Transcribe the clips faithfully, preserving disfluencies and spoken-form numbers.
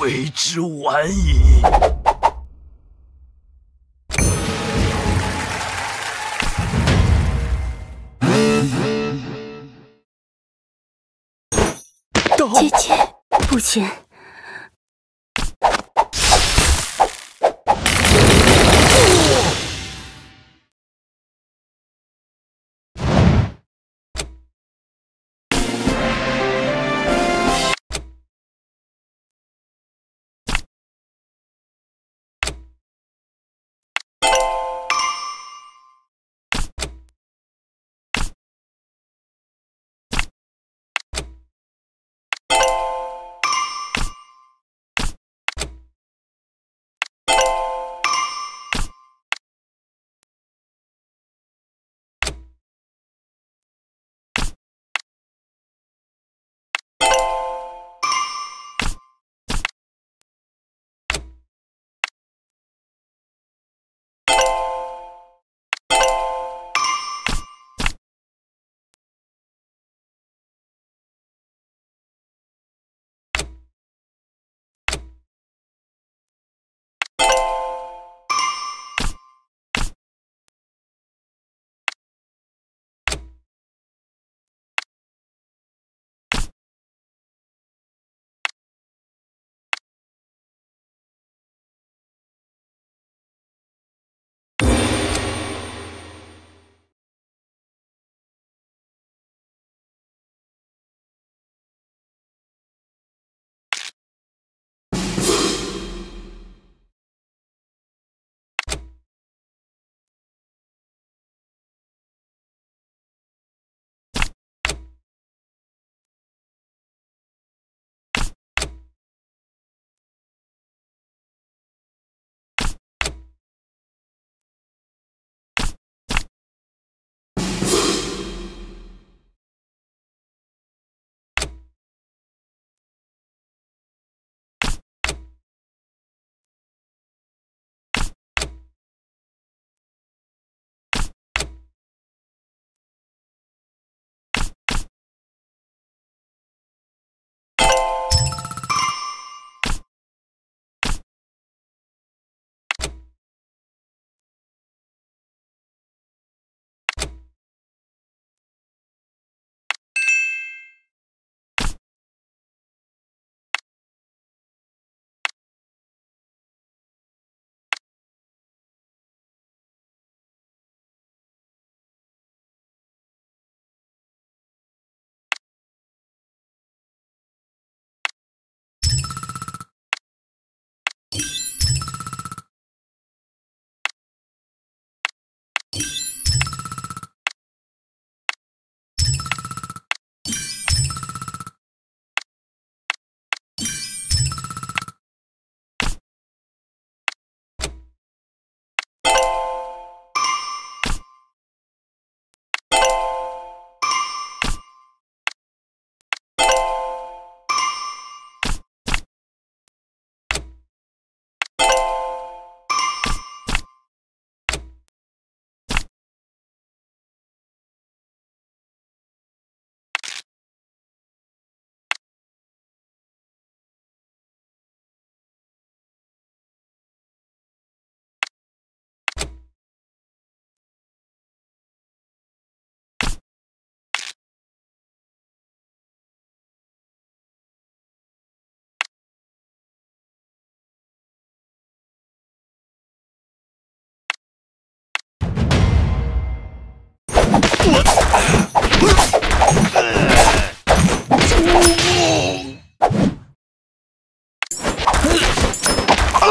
为之晚矣。姐姐，不行。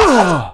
啊